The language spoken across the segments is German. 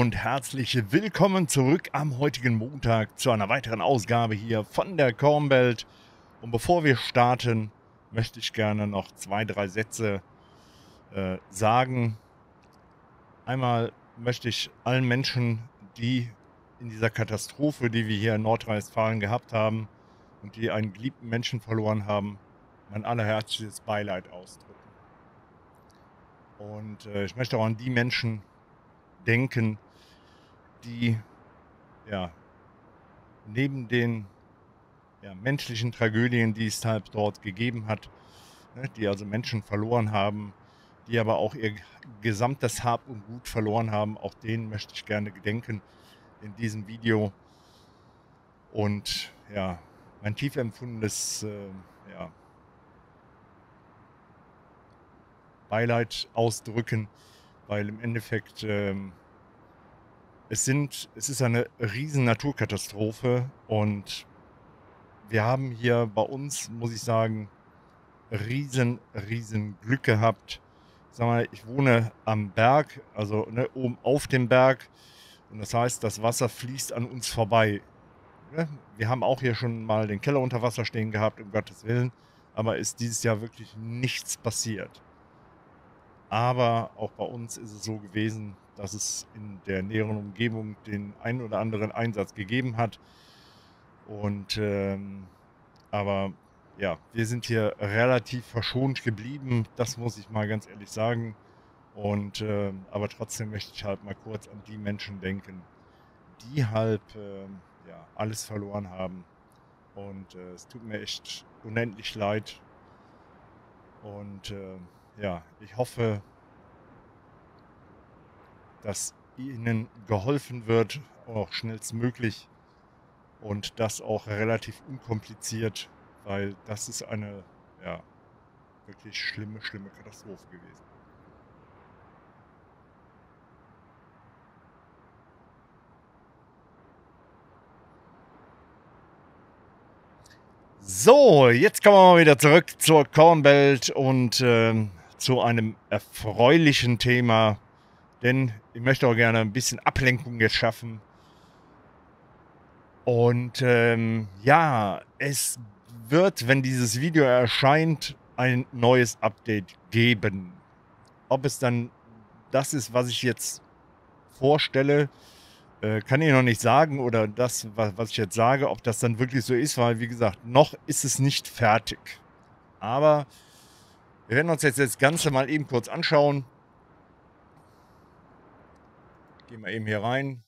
und herzlich willkommen zurück am heutigen Montag zu einer weiteren Ausgabe hier von der Cornbelt. Und bevor wir starten, möchte ich gerne noch zwei, drei Sätze sagen. Einmal möchte ich allen Menschen, die in dieser Katastrophe, die wir hier in Nordrhein-Westfalen gehabt haben und die einen geliebten Menschen verloren haben, mein allerherzliches Beileid ausdrücken. Und ich möchte auch an die Menschen denken, die ja, neben den menschlichen Tragödien, die es halt dort gegeben hat, ne, die also Menschen verloren haben, die aber auch ihr gesamtes Hab und Gut verloren haben, auch denen möchte ich gerne gedenken in diesem Video. Und ja, mein tief empfundenes Beileid ausdrücken, weil im Endeffekt es ist eine riesen Naturkatastrophe und wir haben hier bei uns, muss ich sagen, riesen Glück gehabt. Sag mal, ich wohne am Berg, also ne, oben auf dem Berg, und das heißt, das Wasser fließt an uns vorbei. Ne? Wir haben auch hier schon mal den Keller unter Wasser stehen gehabt, um Gottes Willen, aber ist dieses Jahr wirklich nichts passiert. Aber auch bei uns ist es so gewesen, dass es in der näheren Umgebung den einen oder anderen Einsatz gegeben hat. Und aber ja, wir sind hier relativ verschont geblieben, das muss ich mal ganz ehrlich sagen. Und aber trotzdem möchte ich halt mal kurz an die Menschen denken, die halt alles verloren haben. Und es tut mir echt unendlich leid. Und ja, ich hoffe, dass Ihnen geholfen wird, auch schnellstmöglich und das auch relativ unkompliziert, weil das ist eine wirklich schlimme Katastrophe gewesen. So, jetzt kommen wir mal wieder zurück zur Cornbelt und zu einem erfreulichen Thema, denn ich möchte auch gerne ein bisschen Ablenkung jetzt schaffen. Und ja, es wird, wenn dieses Video erscheint, ein neues Update geben. Ob es dann das ist, was ich jetzt vorstelle, kann ich noch nicht sagen, oder das, was ich jetzt sage, ob das dann wirklich so ist, weil, wie gesagt, noch ist es nicht fertig. Aber wir werden uns jetzt das Ganze mal eben kurz anschauen. Gehen wir eben hier rein.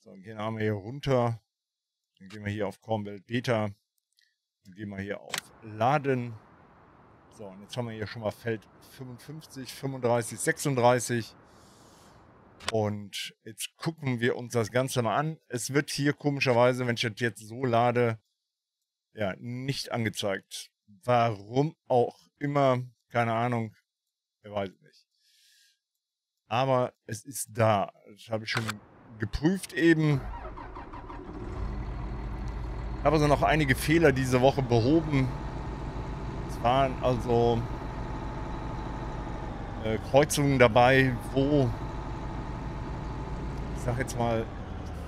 So, gehen wir hier runter. Dann gehen wir hier auf Cornbelt Beta. Dann gehen wir hier auf Laden. So, und jetzt haben wir hier schon mal Feld 55, 35, 36. Und jetzt gucken wir uns das Ganze mal an. Es wird hier komischerweise, wenn ich das jetzt so lade, ja, nicht angezeigt. Warum auch immer, keine Ahnung, wer weiß es nicht. Aber es ist da. Das habe ich schon geprüft eben. Ich habe also noch einige Fehler diese Woche behoben. Es waren also Kreuzungen dabei, wo, ich sag jetzt mal,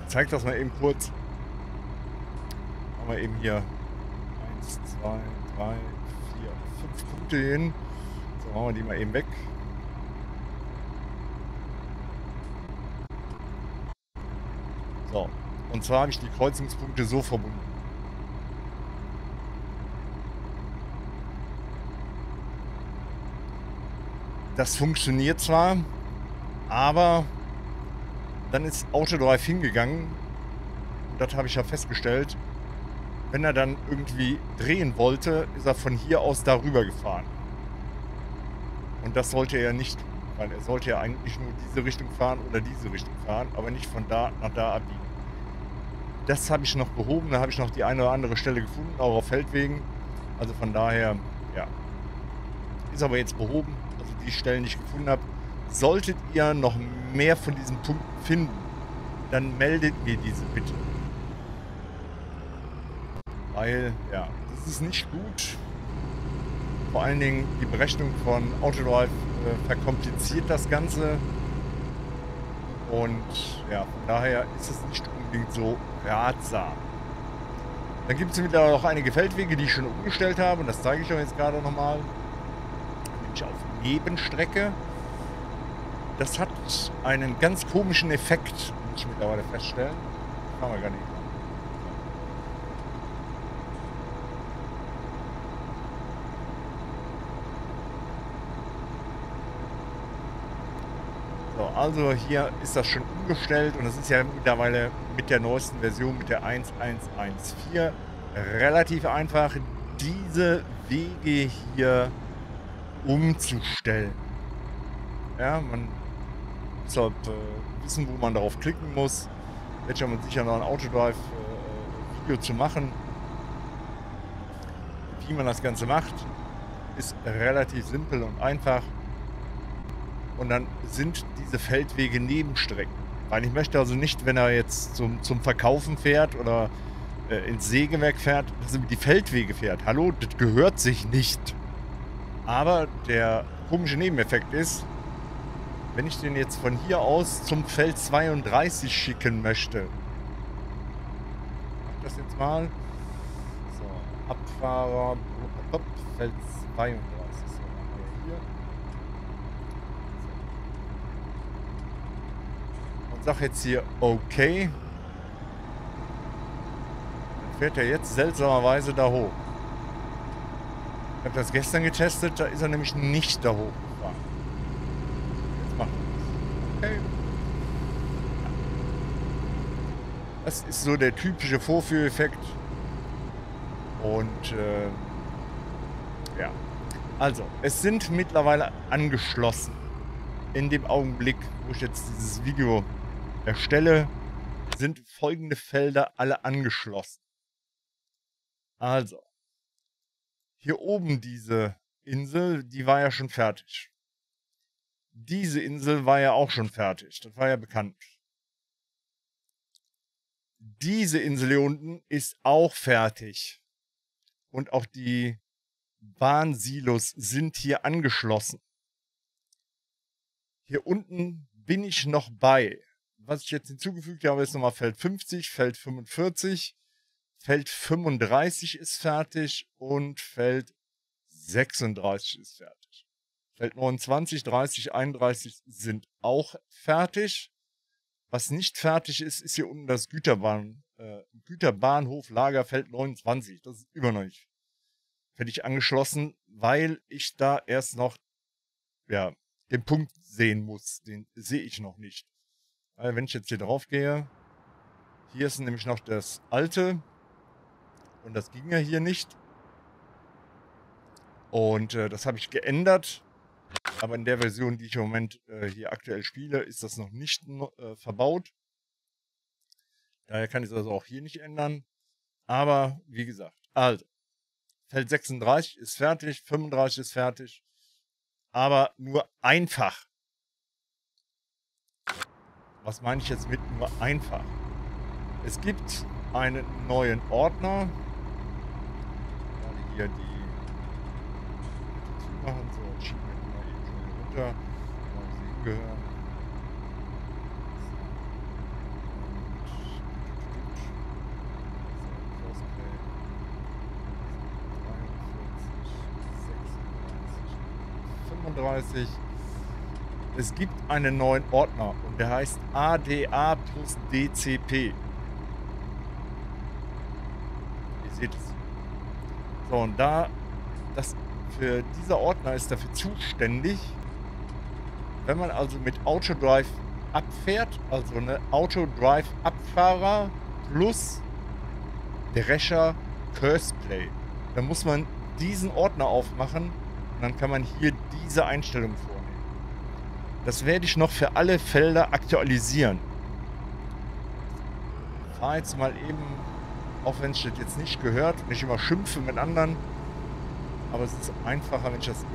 ich zeige das mal eben kurz. Haben wir eben hier 1, 2, 3, 4, 5 Punkte hin. So, machen wir die mal eben weg. So, und zwar habe ich die Kreuzungspunkte so verbunden. Das funktioniert zwar, aber dann ist AutoDrive hingegangen, und das habe ich ja festgestellt, wenn er dann irgendwie drehen wollte, ist er von hier aus darüber gefahren. Und das sollte er nicht tun, weil er sollte ja eigentlich nur diese Richtung fahren oder diese Richtung fahren, aber nicht von da nach da abbiegen. Das habe ich noch behoben, da habe ich noch die eine oder andere Stelle gefunden, auch auf Feldwegen. Also von daher, ja, ist aber jetzt behoben, also die Stellen, die ich gefunden habe. Solltet ihr noch mehr von diesen Punkten finden, dann meldet mir diese bitte. Weil, ja, das ist nicht gut. Vor allen Dingen die Berechnung von AutoDrive verkompliziert das Ganze. Und ja, von daher ist es nicht unbedingt so ratsam. Dann gibt es mittlerweile auch einige Feldwege, die ich schon umgestellt habe. Und das zeige ich euch jetzt gerade nochmal. Nämlich auf Nebenstrecke. Das hat einen ganz komischen Effekt, muss ich mittlerweile feststellen. Kann man gar nicht. Also hier ist das schon umgestellt und es ist ja mittlerweile mit der neuesten Version, mit der 1114, relativ einfach, diese Wege hier umzustellen. Ja, man muss halt wissen, wo man darauf klicken muss. Jetzt haben wir sicher noch ein AutoDrive-Video zu machen. Wie man das Ganze macht, ist relativ simpel und einfach. Und dann sind diese Feldwege Nebenstrecken. Weil ich möchte also nicht, wenn er jetzt zum Verkaufen fährt oder ins Sägewerk fährt, dass er mit die Feldwege fährt. Hallo, das gehört sich nicht. Aber der komische Nebeneffekt ist, wenn ich den jetzt von hier aus zum Feld 32 schicken möchte. Ich mach das jetzt mal. So, Abfahrer, Feld 32. Sag jetzt hier okay. Dann fährt er jetzt seltsamerweise da hoch. Ich habe das gestern getestet, da ist er nämlich nicht da hoch gefahren. Jetzt macht er das. Okay. Das ist so der typische Vorführeffekt. Und ja. Also, es sind mittlerweile angeschlossen. In dem Augenblick, wo ich jetzt dieses Video erstelle, sind folgende Felder alle angeschlossen. Also, hier oben diese Insel, die war ja schon fertig. Diese Insel war ja auch schon fertig, das war ja bekannt. Diese Insel hier unten ist auch fertig. Und auch die Bahnsilos sind hier angeschlossen. Hier unten bin ich noch bei. Was ich jetzt hinzugefügt habe, ist nochmal Feld 50, Feld 45, Feld 35 ist fertig und Feld 36 ist fertig. Feld 29, 30, 31 sind auch fertig. Was nicht fertig ist, ist hier unten das Güterbahnhof Lagerfeld 29. Das ist immer noch nicht fertig angeschlossen, weil ich da erst noch ja, den Punkt sehen muss. Den sehe ich noch nicht. Also wenn ich jetzt hier drauf gehe, hier ist nämlich noch das alte und das ging ja hier nicht und das habe ich geändert, aber in der Version, die ich im Moment hier aktuell spiele, ist das noch nicht verbaut. Daher kann ich es also auch hier nicht ändern, aber wie gesagt, also Feld 36 ist fertig, 35 ist fertig, aber nur einfach. Was meine ich jetzt mit nur einfach? Es gibt einen neuen Ordner. Hier die zumachen, so und schieben wir mal eben runter, wo sie hingehören. So, CoursePlay 43, 36, 35. Es gibt einen neuen Ordner und der heißt ADA plus DCP. Ihr seht es. So, und da, dieser Ordner ist dafür zuständig, wenn man also mit AutoDrive abfährt, also eine AutoDrive-Abfahrer plus Drescher CoursePlay, dann muss man diesen Ordner aufmachen und dann kann man hier diese Einstellung vornehmen. Das werde ich noch für alle Felder aktualisieren. Ich fahre jetzt mal eben, auch wenn es das jetzt nicht gehört und ich immer schimpfe mit anderen, aber es ist einfacher, wenn ich das eben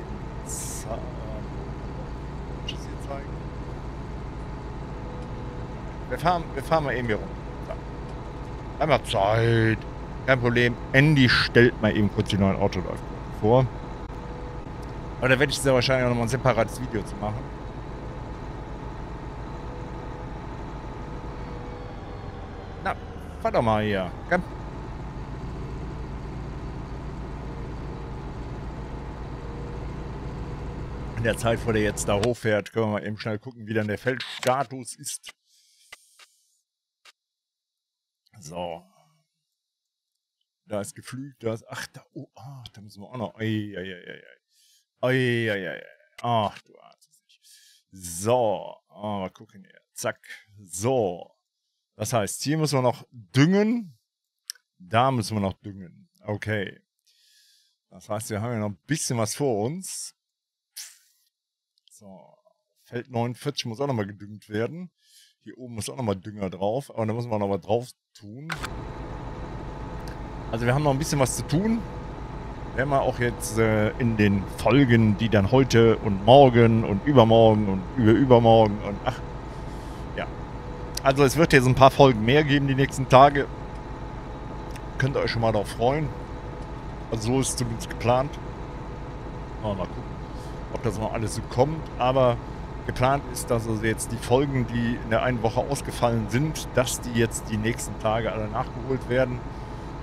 hier zeige. Wir fahren mal eben hier rum. Einmal Zeit. Kein Problem. Andy stellt mal eben kurz die neuen Autoläufe vor. Aber da werde ich sehr wahrscheinlich auch nochmal ein separates Video zu machen. Fahr doch mal hier. Komm. In der Zeit, wo der jetzt da hochfährt, können wir mal eben schnell gucken, wie dann der Feldstatus ist. So. Da ist Geflügt, da ist... Ach, da... Oh, ach, da müssen wir auch noch... Ach, du Arzt. So. Ah, mal gucken hier. Zack. So. Das heißt, hier müssen wir noch düngen. Da müssen wir noch düngen. Okay. Das heißt, wir haben ja noch ein bisschen was vor uns. So. Feld 49 muss auch nochmal gedüngt werden. Hier oben muss auch nochmal Dünger drauf. Aber da müssen wir noch was drauf tun. Also wir haben noch ein bisschen was zu tun. Werden wir auch jetzt in den Folgen, die dann heute und morgen und übermorgen und übermorgen und ach. Ja. Also es wird jetzt ein paar Folgen mehr geben die nächsten Tage. Könnt ihr euch schon mal darauf freuen. Also so ist zumindest geplant. Mal gucken, ob das noch alles so kommt. Aber geplant ist, dass also jetzt die Folgen, die in der einen Woche ausgefallen sind, dass die jetzt die nächsten Tage alle nachgeholt werden.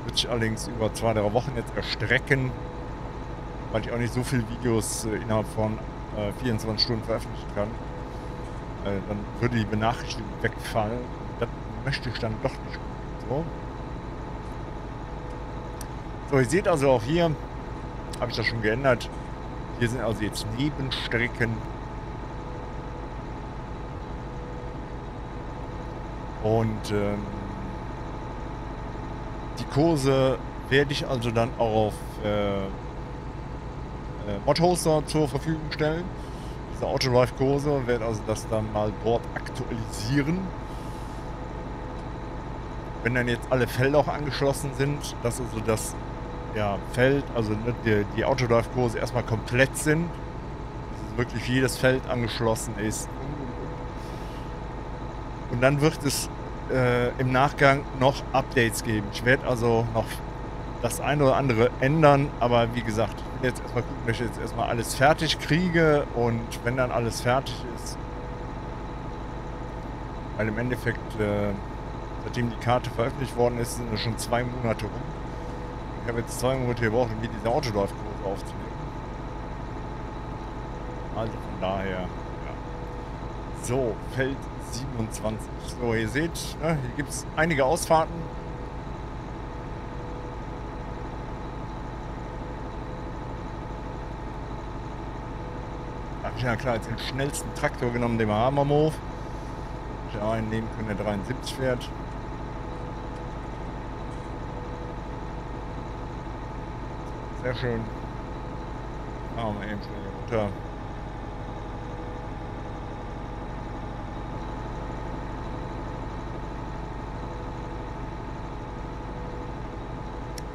Wird sich allerdings über 2-3 Wochen jetzt erstrecken, weil ich auch nicht so viele Videos innerhalb von 24 Stunden veröffentlichen kann. Dann würde die Benachrichtigung wegfallen. Das möchte ich dann doch nicht. So, so ihr seht also auch hier, habe ich das schon geändert. Hier sind also jetzt Nebenstrecken. Und die Kurse werde ich also dann auch auf Modhoster zur Verfügung stellen. Diese AutoDrive-Kurse, werde also das dann mal dort aktualisieren. Wenn dann jetzt alle Felder auch angeschlossen sind, dass also das ja, Feld, also die AutoDrive-Kurse erstmal komplett sind, dass wirklich jedes Feld angeschlossen ist. Und dann wird es im Nachgang noch Updates geben. Ich werde also noch das eine oder andere ändern, aber wie gesagt, ich will jetzt erstmal gucken, dass ich jetzt erstmal alles fertig kriege und wenn dann alles fertig ist, weil im Endeffekt, seitdem die Karte veröffentlicht worden ist, sind schon 2 Monate rum. Ich habe jetzt 2 Monate gebraucht, um mir diese AutoDrive-Kurse aufzunehmen. Also von daher, ja. So, Feld 27. So, ihr seht, ne, hier gibt es einige Ausfahrten. Da habe ich ja klar jetzt den schnellsten Traktor genommen, den wir haben am Hof. Ich hätte auch einen nehmen können, der 73 fährt. Sehr schön. Machen wir eben schnell runter.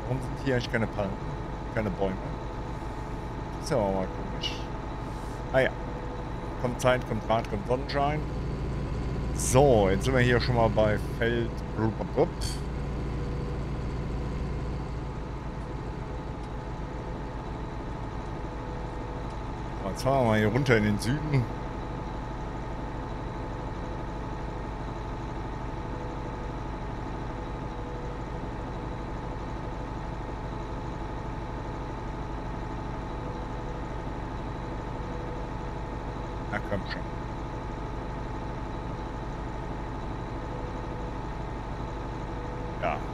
Warum sind hier eigentlich keine Palmen, keine Bäume? Das ist ja auch mal komisch. Ah ja, kommt Zeit, kommt Rat, kommt Sonnenschein. So, jetzt sind wir hier schon mal bei Feld... Jetzt fahren wir mal hier runter in den Süden.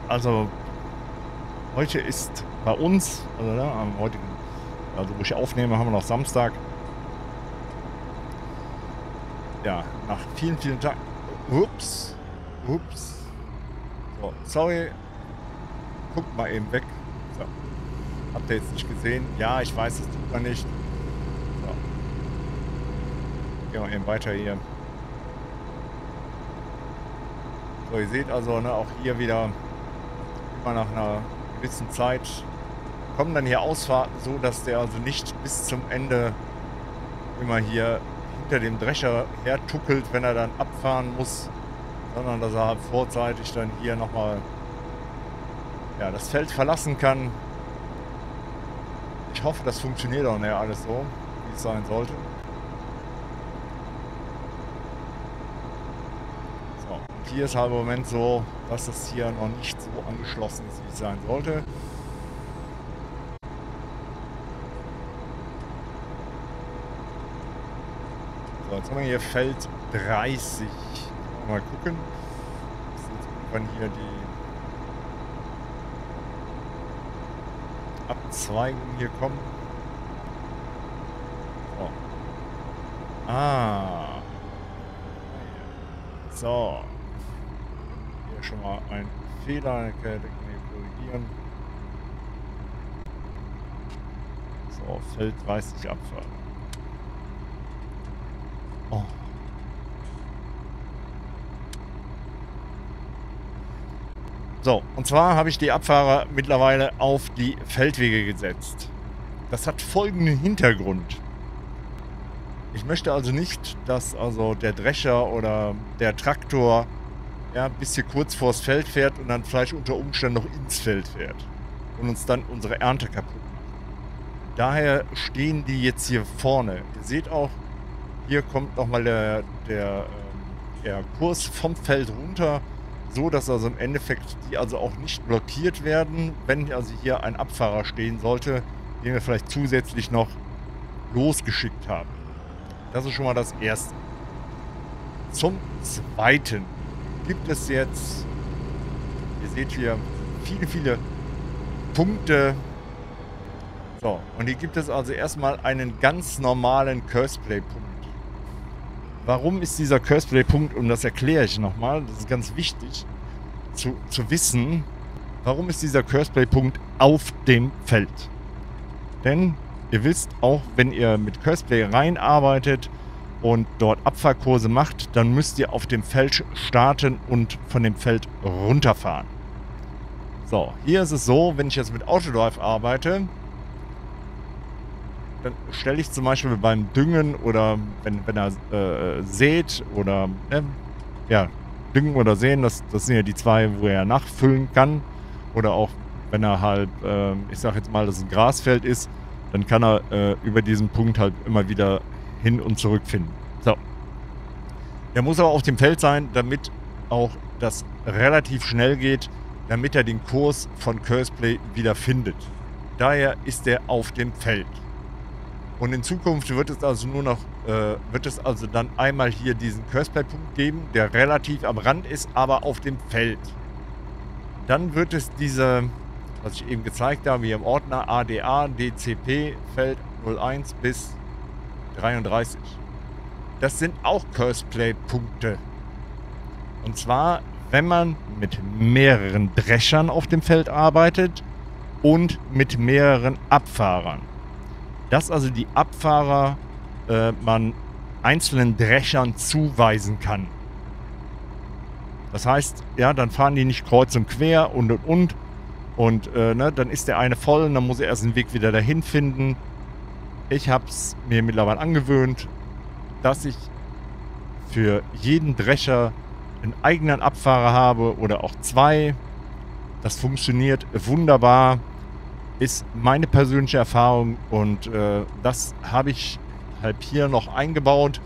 Also heute ist bei uns, also ne, am heutigen, also wo ich aufnehme, haben wir noch Samstag. Ja, nach vielen Tagen. Ups. So, sorry. Guckt mal eben weg. So. Habt ihr jetzt nicht gesehen? Ja, ich weiß, das tut man nicht. So. Gehen wir eben weiter hier. So, ihr seht also ne, auch hier wieder. Nach einer gewissen Zeit kommen dann hier Ausfahrten, so dass der also nicht bis zum Ende immer hier hinter dem Drescher hertuckelt, wenn er dann abfahren muss, sondern dass er vorzeitig dann hier nochmal ja, das Feld verlassen kann. Ich hoffe, das funktioniert auch näher alles so, wie es sein sollte. So, hier ist halt im Moment so, dass das hier noch nicht so angeschlossen ist, wie es sein sollte. So, jetzt haben wir hier Feld 30. Mal gucken. Wenn hier die Abzweigung hier kommen. Oh. Ah. So. Hier schon mal ein Fehler, den können wir korrigieren. So, Feld 30 abfahren. Oh. So, und zwar habe ich die Abfahrer mittlerweile auf die Feldwege gesetzt. Das hat folgenden Hintergrund. Ich möchte also nicht, dass also der Drescher oder der Traktor ja, bis hier kurz vors Feld fährt und dann vielleicht unter Umständen noch ins Feld fährt und uns dann unsere Ernte kaputt macht. Daher stehen die jetzt hier vorne. Ihr seht auch, hier kommt nochmal der Kurs vom Feld runter. So, dass also im Endeffekt die also auch nicht blockiert werden, wenn also hier ein Abfahrer stehen sollte, den wir vielleicht zusätzlich noch losgeschickt haben. Das ist schon mal das Erste. Zum Zweiten gibt es jetzt, ihr seht hier, viele, viele Punkte. So, und hier gibt es also erstmal einen ganz normalen CoursePlay-Punkt. Warum ist dieser CoursePlay-Punkt, und das erkläre ich nochmal, das ist ganz wichtig zu wissen, warum ist dieser CoursePlay-Punkt auf dem Feld? Denn ihr wisst, auch wenn ihr mit CoursePlay reinarbeitet und dort Abfahrkurse macht, dann müsst ihr auf dem Feld starten und von dem Feld runterfahren. So, hier ist es so, wenn ich jetzt mit AutoDrive arbeite, dann stelle ich zum Beispiel beim Düngen oder wenn er sät oder ja, Düngen oder Säen, das sind ja die zwei, wo er nachfüllen kann. Oder auch wenn er halt, ich sag jetzt mal, dass ein Grasfeld ist, dann kann er über diesen Punkt halt immer wieder hin und zurück finden. So. Er muss aber auf dem Feld sein, damit auch das relativ schnell geht, damit er den Kurs von CoursePlay wieder findet. Daher ist er auf dem Feld. Und in Zukunft wird es also nur noch, dann einmal hier diesen CoursePlay-Punkt geben, der relativ am Rand ist, aber auf dem Feld. Dann wird es diese, was ich eben gezeigt habe, hier im Ordner ADA, DCP, Feld 01 bis 33. Das sind auch CoursePlay-Punkte. Und zwar, wenn man mit mehreren Dreschern auf dem Feld arbeitet und mit mehreren Abfahrern. Dass also die Abfahrer man einzelnen Dreschern zuweisen kann. Das heißt, ja, dann fahren die nicht kreuz und quer und. Und dann ist der eine voll und dann muss er erst den Weg wieder dahin finden. Ich habe es mir mittlerweile angewöhnt, dass ich für jeden Drescher einen eigenen Abfahrer habe oder auch zwei. Das funktioniert wunderbar. Ist meine persönliche Erfahrung und das habe ich halt hier noch eingebaut.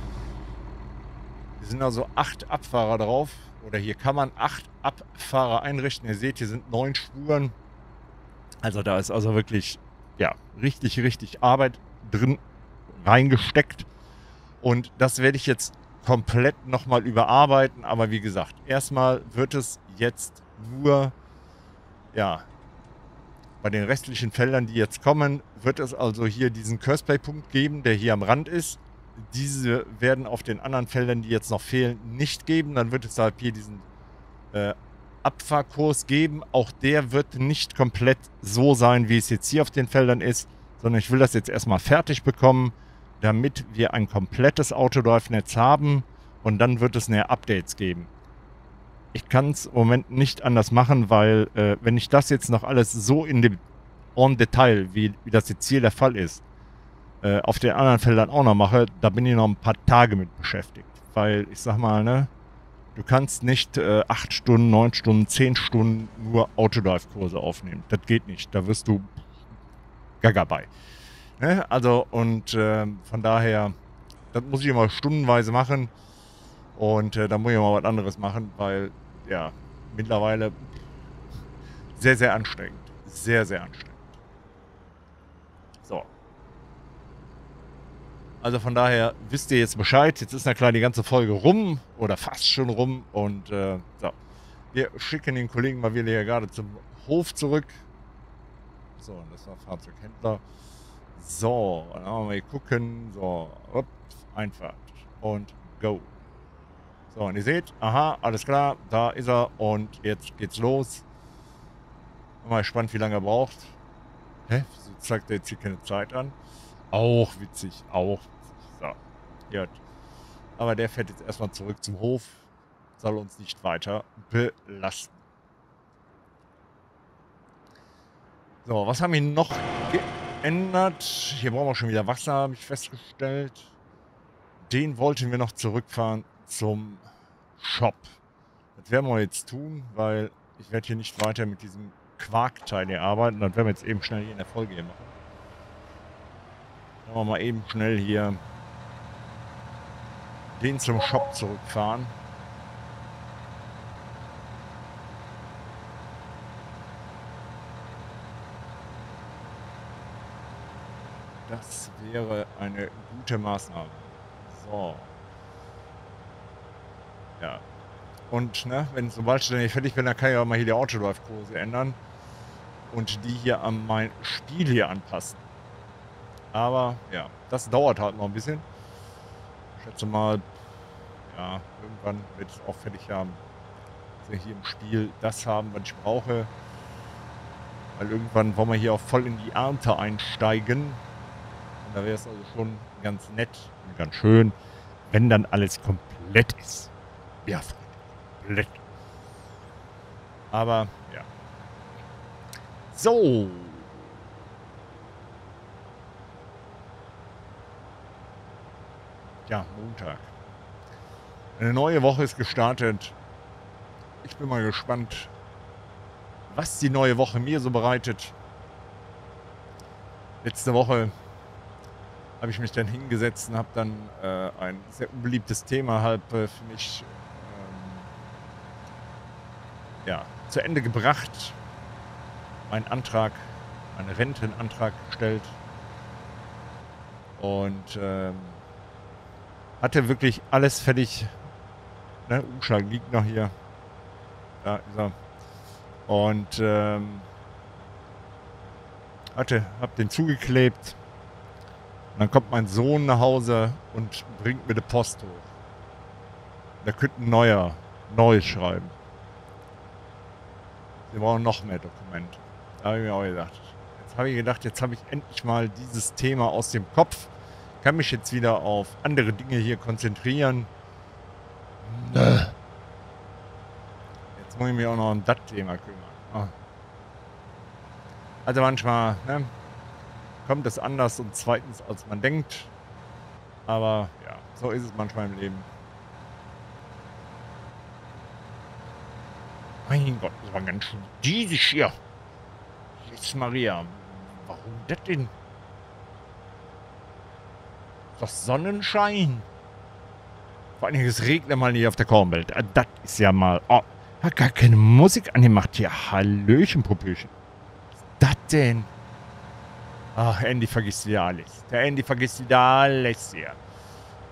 Hier sind also 8 Abfahrer drauf oder hier kann man 8 Abfahrer einrichten. Ihr seht, hier sind 9 Spuren. Also da ist also wirklich ja richtig, richtig Arbeit drin reingesteckt und das werde ich jetzt komplett nochmal überarbeiten. Aber wie gesagt, erstmal wird es jetzt nur ja bei den restlichen Feldern, die jetzt kommen, wird es also hier diesen CoursePlay-Punkt geben, der hier am Rand ist. Diese werden auf den anderen Feldern, die jetzt noch fehlen, nicht geben. Dann wird es halt hier diesen Abfahrkurs geben. Auch der wird nicht komplett so sein, wie es jetzt hier auf den Feldern ist, sondern ich will das jetzt erstmal fertig bekommen, damit wir ein komplettes AutoDrive-Netz haben und dann wird es näher Updates geben. Ich kann es im Moment nicht anders machen, weil wenn ich das jetzt noch alles so in dem Detail, wie das jetzt hier der Fall ist, auf den anderen Feldern auch noch mache, da bin ich noch ein paar Tage mit beschäftigt. Weil ich sag mal, ne, du kannst nicht 8 Stunden, 9 Stunden, 10 Stunden nur Autodrive-Kurse aufnehmen. Das geht nicht. Da wirst du gaga bei. Ne? Also und von daher, das muss ich immer stundenweise machen. Und da muss ich mal was anderes machen, weil, ja, mittlerweile sehr, sehr anstrengend. Sehr, sehr anstrengend. So. Also von daher wisst ihr jetzt Bescheid. Jetzt ist na klar die ganze Folge rum oder fast schon rum. Und so. Wir schicken den Kollegen mal wieder hier gerade zum Hof zurück. So, das war Fahrzeughändler. So, dann haben wir mal gucken. So, Einfahrt. Und go. So, und ihr seht, aha, alles klar, da ist er. Und jetzt geht's los. Mal spannend, wie lange er braucht. Hä? Wieso zeigt er jetzt hier keine Zeit an? Auch witzig, auch. So, ja. Aber der fährt jetzt erstmal zurück zum Hof. Soll uns nicht weiter belasten. So, was haben wir noch geändert? Hier brauchen wir schon wieder Wasser, habe ich festgestellt. Den wollten wir noch zurückfahren zum Shop. Das werden wir jetzt tun, weil ich werde hier nicht weiter mit diesem Quarkteil hier arbeiten. Das werden wir jetzt eben schnell hier in der Folge hier machen. Dann wollen wir mal eben schnell hier den zum Shop zurückfahren. Das wäre eine gute Maßnahme. So. Ja. Und, ne, wenn sobald ich dann hier fertig bin, dann kann ich auch mal hier die AutoDrive-Kurse ändern. Und die hier an mein Spiel hier anpassen. Aber, ja, das dauert halt noch ein bisschen. Ich schätze mal, ja, irgendwann wird es auch fertig haben. Also hier im Spiel das haben, was ich brauche. Weil irgendwann wollen wir hier auch voll in die Ernte einsteigen. Und da wäre es also schon ganz nett und ganz schön, wenn dann alles komplett ist. Ja, komplett. Aber, ja. So. Ja, Montag. Eine neue Woche ist gestartet. Ich bin mal gespannt, was die neue Woche mir so bereitet. Letzte Woche habe ich mich dann hingesetzt und habe dann ein sehr unbeliebtes Thema halt für mich ja, zu Ende gebracht. Einen Rentenantrag gestellt. Und hatte wirklich alles fertig. Ne, Umschlag liegt noch hier. Da ist er. Und hab den zugeklebt. Und dann kommt mein Sohn nach Hause und bringt mir die Post hoch. Da könnte ein neues schreiben. Wir brauchen noch mehr Dokumente. Da habe ich mir auch gedacht. Jetzt habe ich endlich mal dieses Thema aus dem Kopf. Kann mich jetzt wieder auf andere Dinge hier konzentrieren. Nö. Jetzt muss ich mich auch noch um das Thema kümmern. Ah. Also manchmal, ne, kommt es anders und zweitens, als man denkt. Aber ja, so ist es manchmal im Leben. Mein Gott, das war ganz schön diesig hier. Jetzt Maria, warum das denn? Das Sonnenschein. Vor allem, es regnet mal nicht auf der Cornbelt. Das ist ja mal... Oh, hat gar keine Musik angemacht hier. Hallöchen, Popöchen. Was ist das denn? Ach, Andy vergisst wieder alles. Der Andy vergisst wieder alles hier.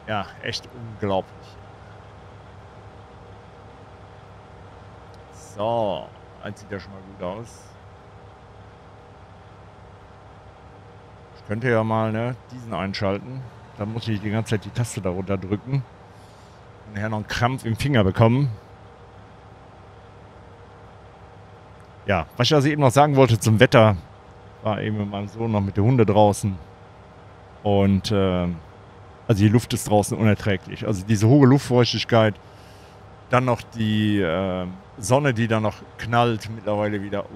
Ja, echt unglaublich. So, das sieht ja schon mal gut aus. Ich könnte ja mal, ne, diesen einschalten. Da muss ich die ganze Zeit die Taste darunter drücken und nachher noch einen Krampf im Finger bekommen. Ja, was ich also eben noch sagen wollte zum Wetter, war eben mit meinem Sohn noch mit den Hunden draußen. Und also die Luft ist draußen unerträglich. Also diese hohe Luftfeuchtigkeit, dann noch die Sonne, die dann noch knallt mittlerweile wieder. Oh.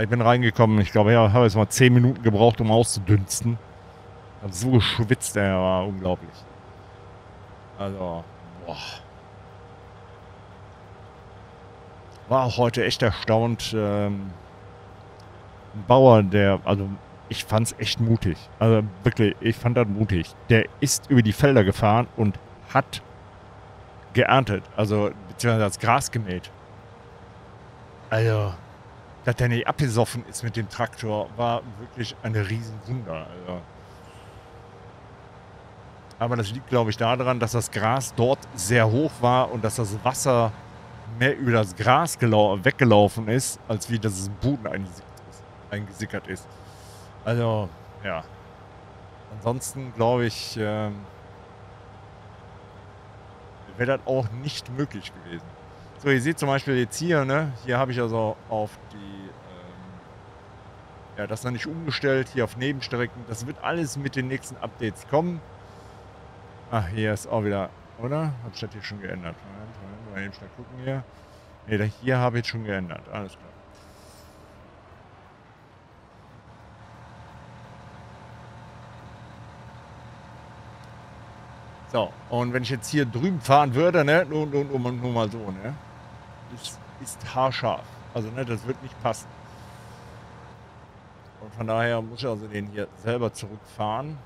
Ich bin reingekommen, ich glaube, ja, habe jetzt mal 10 Minuten gebraucht, um auszudünsten. So geschwitzt, der war unglaublich. Also, boah. War auch heute echt erstaunt. Ein Bauer, der, also ich fand es echt mutig. Also wirklich, ich fand das mutig. Der ist über die Felder gefahren und hat geerntet, also beziehungsweise das Gras gemäht. Also, dass der nicht abgesoffen ist mit dem Traktor, war wirklich ein Riesenwunder. Also. Aber das liegt, glaube ich, daran, dass das Gras dort sehr hoch war und dass das Wasser mehr über das Gras weggelaufen ist, als wie das Boden eingesickert ist. Also, ja. Ansonsten, glaube ich, wäre das auch nicht möglich gewesen. So, ihr seht zum Beispiel jetzt hier, ne? Hier habe ich also auf die, ja, das noch nicht umgestellt, hier auf Nebenstrecken. Das wird alles mit den nächsten Updates kommen. Ach, hier ist auch wieder, oder? Habe ich das hier schon geändert? Moment, mal eben schnell gucken hier. Ne, hier habe ich schon geändert. Alles klar. So, und wenn ich jetzt hier drüben fahren würde, ne, nur mal so, ne, das ist haarscharf. Also, ne, das wird nicht passen. Und von daher muss ich also den hier selber zurückfahren.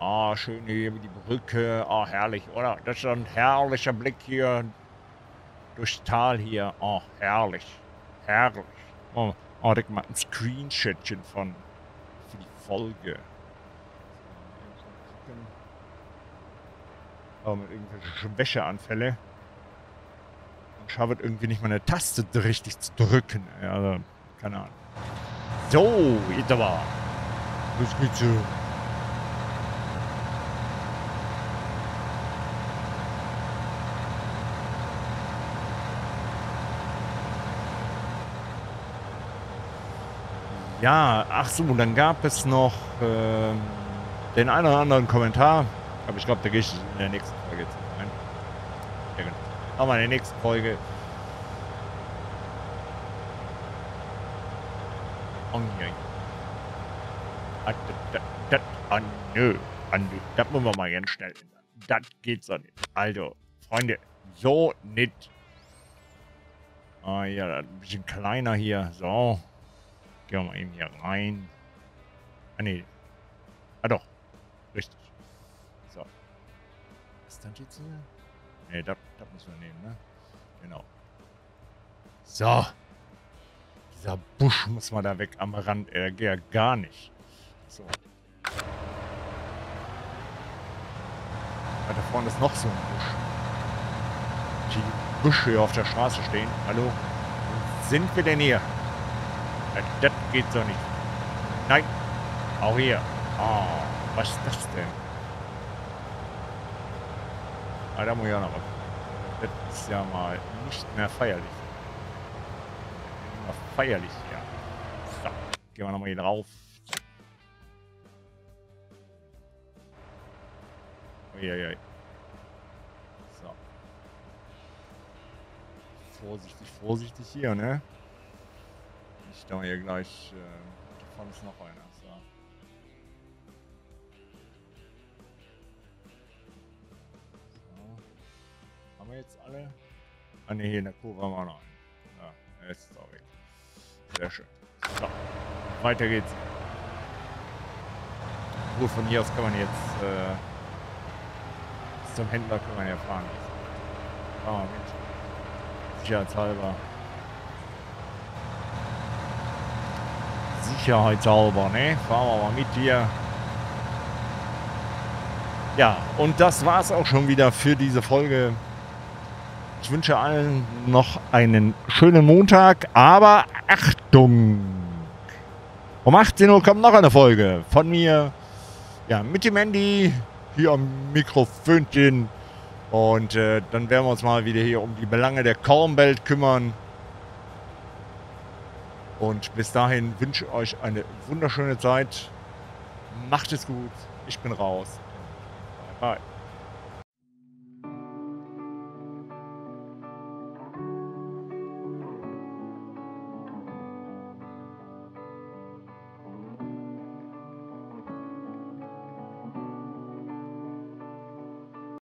Ah, schön hier über die Brücke. Ah, herrlich, oder? Das ist ein herrlicher Blick hier durchs Tal hier. Ah, herrlich. Herrlich. Oh, direkt mal ein Screenshotchen von für die Folge. Aber mit irgendwelchen Wäscheanfälle. Und ich habe irgendwie nicht mal eine Taste richtig zu drücken. Ja, also, keine Ahnung. So, jetzt aber. Los geht's hier. Ja, ach so, dann gab es noch den einen oder anderen Kommentar. Aber ich glaube, da gehe ich in der nächsten Folge jetzt ein. Ja, genau. Aber in der nächsten Folge. Oh nein. Ah, nö. Das müssen wir mal ganz schnell ändern. Das geht so nicht. Also, Freunde, so nicht. Ah ja, ein bisschen kleiner hier. So. Gehen wir mal eben hier rein. Ah, nee. Ah, doch. Richtig. Ist das jetzt hier? Ne, das müssen wir nehmen, ne? Genau. So. Dieser Busch muss mal da weg am Rand. Er geht ja gar nicht. So. Da vorne ist noch so ein Busch. Die Büsche hier auf der Straße stehen. Hallo? Wo sind wir denn hier? Das geht doch nicht. Nein. Auch hier. Oh, was ist das denn? Ah, da muss ich auch noch mal. Das ist ja mal nicht mehr feierlich. Immer feierlich, ja. So, gehen wir nochmal hier drauf. Uiuiui. So. Vorsichtig, vorsichtig hier, ne? Ich da hier gleich. Da vorne ist noch einer. So. Haben wir jetzt alle? Ah ne, hier in der Kurve haben wir auch noch einen. Ja, er ist jetzt auch weg. Sehr schön. So, weiter geht's. Gut, von hier aus kann man jetzt bis zum Händler kann man ja fahren. Fahren wir mit. Sicherheitshalber. Sicherheitshalber, ne? Fahren wir mal mit hier. Ja, und das war's auch schon wieder für diese Folge. Ich wünsche allen noch einen schönen Montag, aber Achtung! Um 18 Uhr kommt noch eine Folge von mir, ja, mit dem Handy, hier am Mikrofönchen. Und dann werden wir uns mal wieder hier um die Belange der Cornbelt kümmern. Und bis dahin wünsche ich euch eine wunderschöne Zeit. Macht es gut, ich bin raus. Bye.